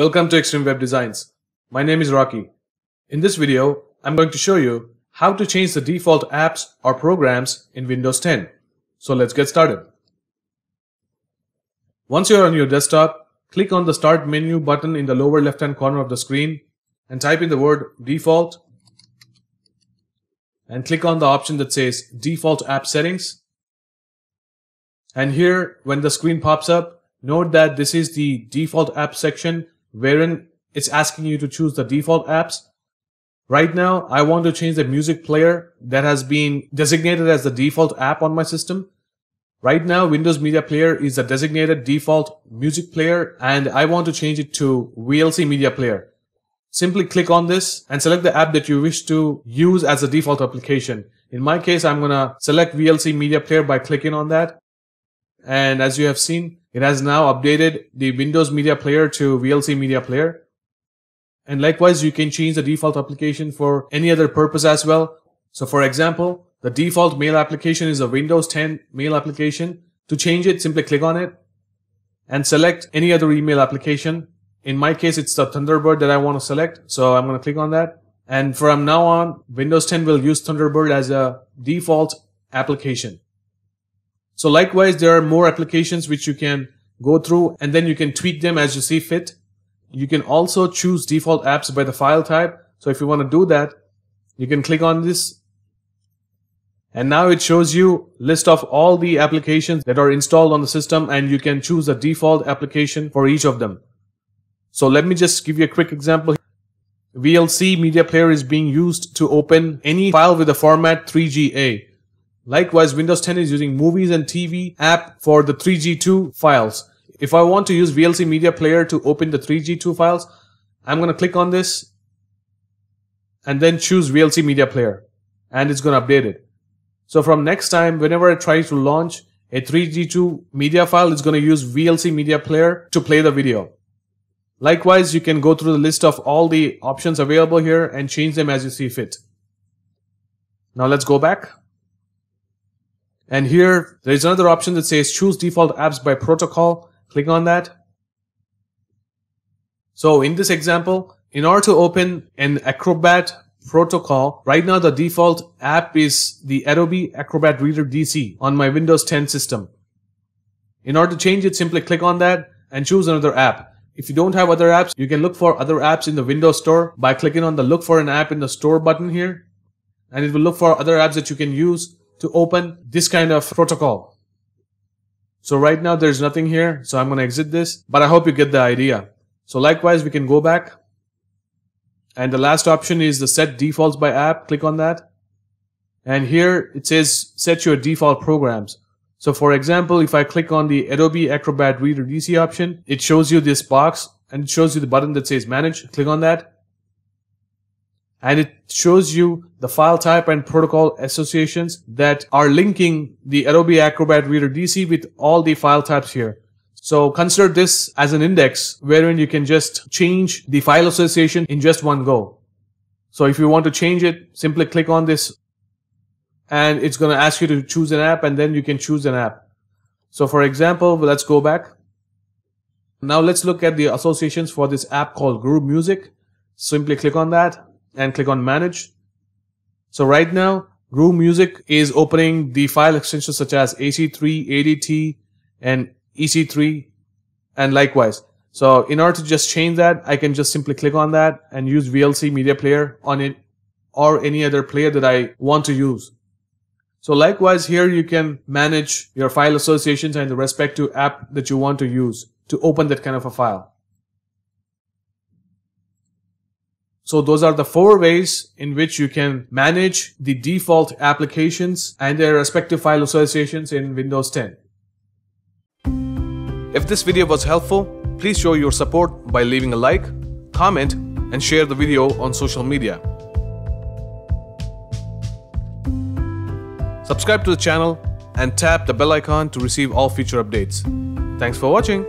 Welcome to Extreme Web Designs. My name is Rocky. In this video, I'm going to show you how to change the default apps or programs in Windows 10. So let's get started. Once you're on your desktop, click on the Start menu button in the lower left-hand corner of the screen and type in the word Default and click on the option that says Default App Settings. And here, when the screen pops up, note that this is the Default Apps section wherein it's asking you to choose the default apps. Right now, I want to change the music player that has been designated as the default app on my system. Right now, Windows Media Player is the designated default music player and I want to change it to VLC Media Player. Simply click on this and select the app that you wish to use as a default application. In my case, I'm going to select VLC Media Player by clicking on that. And as you have seen, it has now updated the Windows Media Player to VLC Media Player. And likewise, you can change the default application for any other purpose as well. So for example, the default mail application is a Windows 10 mail application. To change it, simply click on it and select any other email application. In my case, it's the Thunderbird that I want to select. So I'm going to click on that. And from now on, Windows 10 will use Thunderbird as a default application. So likewise, there are more applications which you can go through and then you can tweak them as you see fit. You can also choose default apps by the file type. So if you want to do that, you can click on this. And now it shows you a list of all the applications that are installed on the system and you can choose a default application for each of them. So let me just give you a quick example. VLC Media Player is being used to open any file with the format 3GA. Likewise, Windows 10 is using Movies and TV app for the 3G2 files. If I want to use VLC Media Player to open the 3G2 files, I'm going to click on this and then choose VLC Media Player and it's going to update it. So from next time, whenever I try to launch a 3G2 media file, it's going to use VLC Media Player to play the video. Likewise, you can go through the list of all the options available here and change them as you see fit. Now let's go back. And here, there is another option that says choose default apps by protocol. Click on that. So in this example, in order to open an Acrobat protocol, right now the default app is the Adobe Acrobat Reader DC on my Windows 10 system. In order to change it, simply click on that and choose another app. If you don't have other apps, you can look for other apps in the Windows Store by clicking on the Look for an app in the Store button here. And it will look for other apps that you can use to open this kind of protocol. So right now there's nothing here, so I'm going to exit this, but I hope you get the idea. So likewise, we can go back. And the last option is the set defaults by app. Click on that. And here it says set your default programs. So for example, if I click on the Adobe Acrobat Reader DC option, it shows you this box and it shows you the button that says manage. Click on that. And it shows you the file type and protocol associations that are linking the Adobe Acrobat Reader DC with all the file types here. So consider this as an index wherein you can just change the file association in just one go. So if you want to change it, simply click on this and it's going to ask you to choose an app and then you can choose an app. So for example, let's go back. Now let's look at the associations for this app called Groove Music. Simply click on that and click on manage. So right now Groove Music is opening the file extensions such as AC3, ADT and EC3 and likewise. So in order to just change that, I can just simply click on that and use VLC Media Player on it or any other player that I want to use. So likewise here you can manage your file associations and the respective app that you want to use to open that kind of a file. So those are the four ways in which you can manage the default applications and their respective file associations in Windows 10. If this video was helpful, please show your support by leaving a like, comment, and share the video on social media. Subscribe to the channel and tap the bell icon to receive all future updates. Thanks for watching.